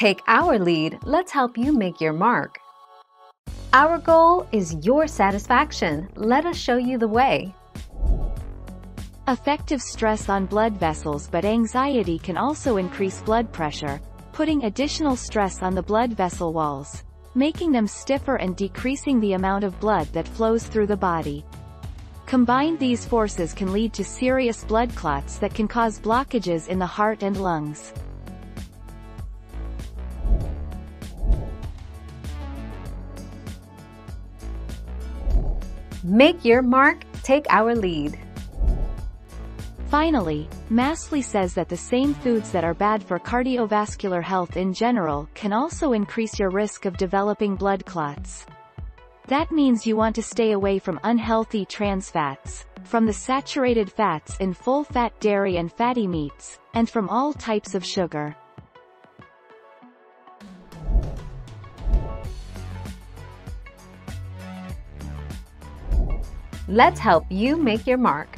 Take our lead, let's help you make your mark. Our goal is your satisfaction. Let us show you the way. Effective stress on blood vessels, but anxiety can also increase blood pressure, putting additional stress on the blood vessel walls, making them stiffer and decreasing the amount of blood that flows through the body. Combined, these forces can lead to serious blood clots that can cause blockages in the heart and lungs. Make your mark, take our lead. Finally, Masley says that the same foods that are bad for cardiovascular health in general can also increase your risk of developing blood clots. That means you want to stay away from unhealthy trans fats, from the saturated fats in full-fat dairy and fatty meats, and from all types of sugar. Let's help you make your mark.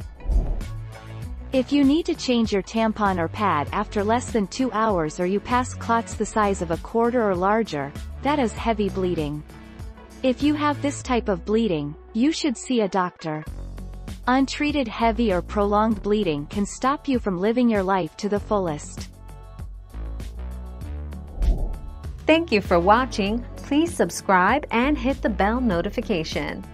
If you need to change your tampon or pad after less than 2 hours, or you pass clots the size of a quarter or larger, that is heavy bleeding. If you have this type of bleeding, you should see a doctor. Untreated heavy or prolonged bleeding can stop you from living your life to the fullest. Thank you for watching. Please subscribe and hit the bell notification.